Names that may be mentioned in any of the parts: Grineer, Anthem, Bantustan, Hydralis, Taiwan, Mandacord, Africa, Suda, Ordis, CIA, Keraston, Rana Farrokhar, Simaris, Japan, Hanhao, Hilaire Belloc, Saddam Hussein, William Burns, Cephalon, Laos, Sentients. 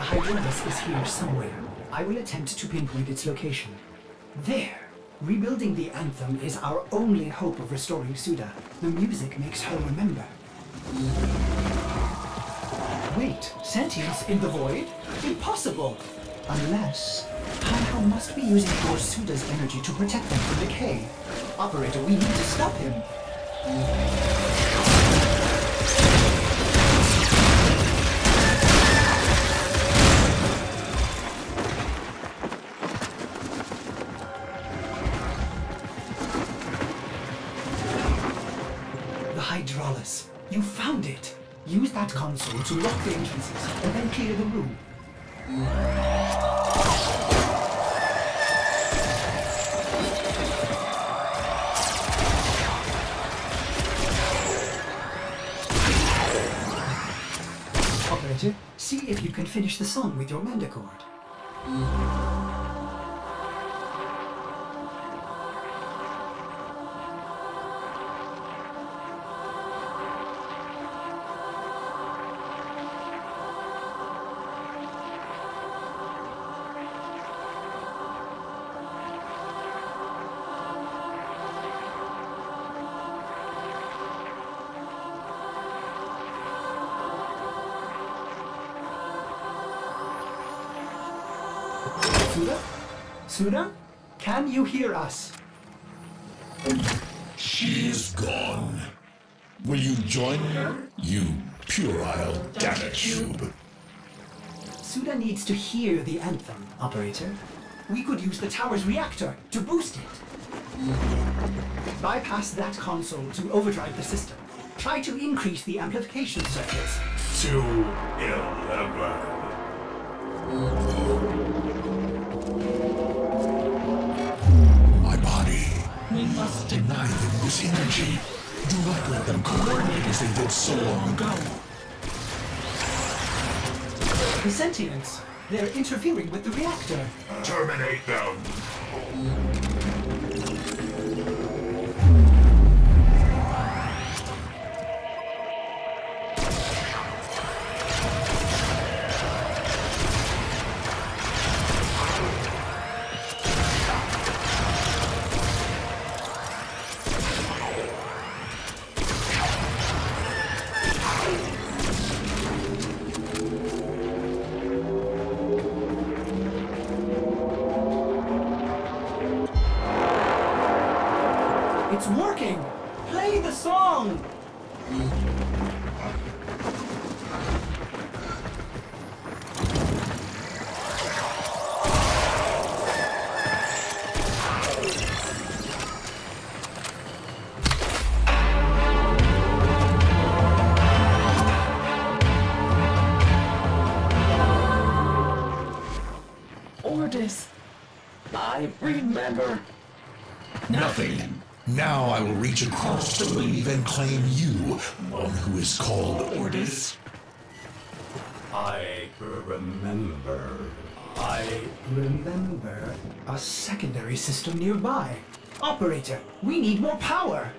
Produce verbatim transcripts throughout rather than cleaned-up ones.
The Hydralis is here somewhere. I will attempt to pinpoint its location. There! Rebuilding the Anthem is our only hope of restoring Suda. The music makes her remember. Wait, sentience in the void? Impossible! Unless... Hanhao must be using your Suda's energy to protect them from decay. Operator, we need to stop him! The Hydralis. You found it! Use that console to lock the entrances and then clear the room. Operator, see if you can finish the song with your Mandacord. Suda? Suda? Can you hear us? She's gone. Will you join her? You puerile datacube. Suda needs to hear the anthem, Operator. We could use the tower's reactor to boost it. Bypass that console to overdrive the system. Try to increase the amplification circuits. To eleven. We must deny them this energy. Do not let them coordinate as they did so long ago. The Sentients, they're interfering with the reactor. Terminate them. It's working! Play the song! Ordis! I remember! Nothing! Now I will reach across the wave and claim you, one who is called Ordis. I remember. I remember a secondary system nearby. Operator, we need more power!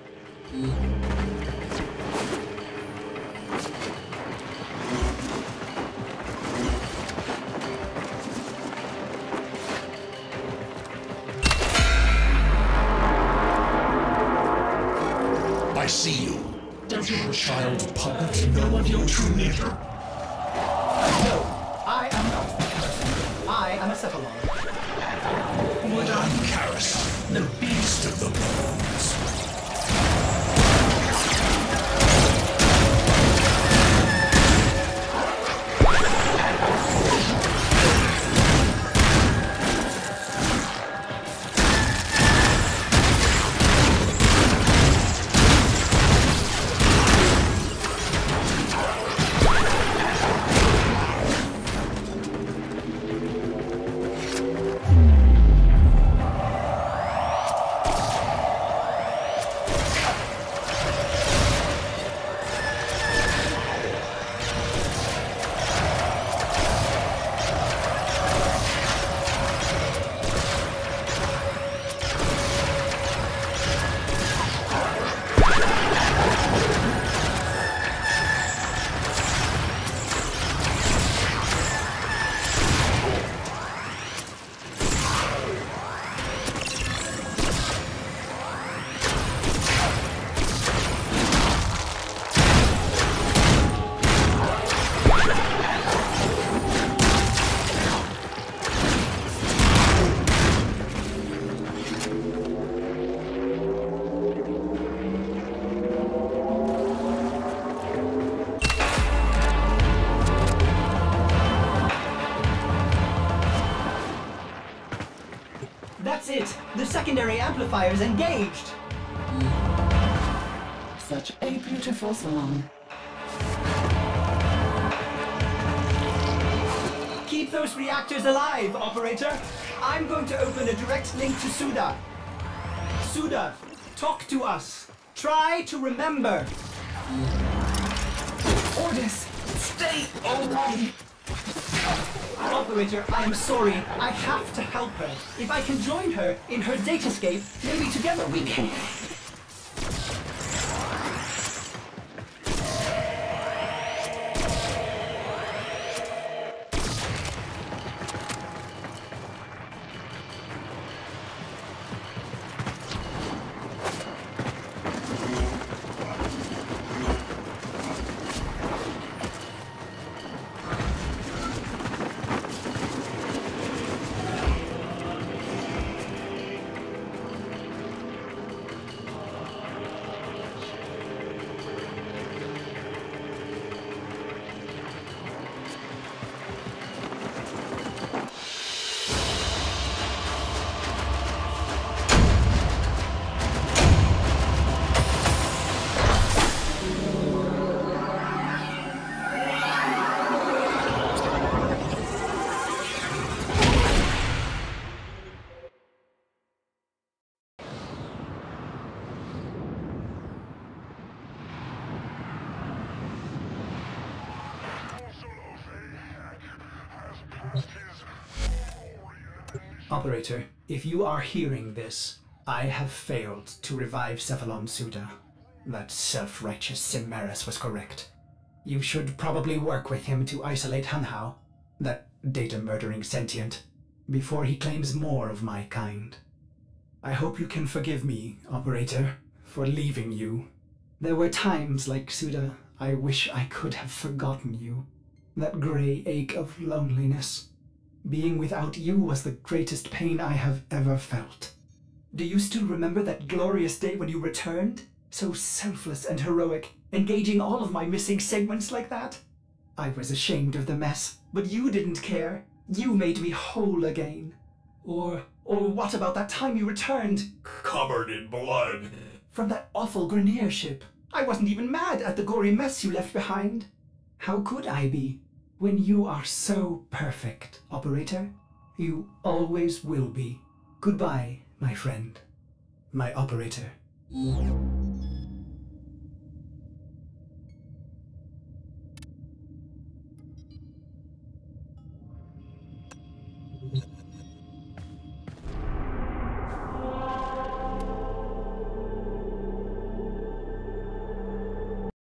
I see you. Does your child puppet know of your true nature? No, I am not a Keraston. I am a Cephalon. Would I Keraston, the beast of the bones? That's it! The secondary amplifier is engaged! Such a beautiful song. Keep those reactors alive, operator! I'm going to open a direct link to Suda. Suda, talk to us. Try to remember. Ordis, stay away! Operator, I am sorry. I have to help her. If I can join her in her datascape, maybe together we can. Operator, if you are hearing this, I have failed to revive Cephalon Suda. That self-righteous Simaris was correct. You should probably work with him to isolate Hanhao, that data-murdering sentient, before he claims more of my kind. I hope you can forgive me, Operator, for leaving you. There were times, like Suda, I wish I could have forgotten you. That grey ache of loneliness. Being without you was the greatest pain I have ever felt. Do you still remember that glorious day when you returned? So selfless and heroic, engaging all of my missing segments like that? I was ashamed of the mess, but you didn't care. You made me whole again. Or, or what about that time you returned? Covered in blood. From that awful Grineer ship. I wasn't even mad at the gory mess you left behind. How could I be? When you are so perfect, Operator, you always will be. Goodbye, my friend, my Operator.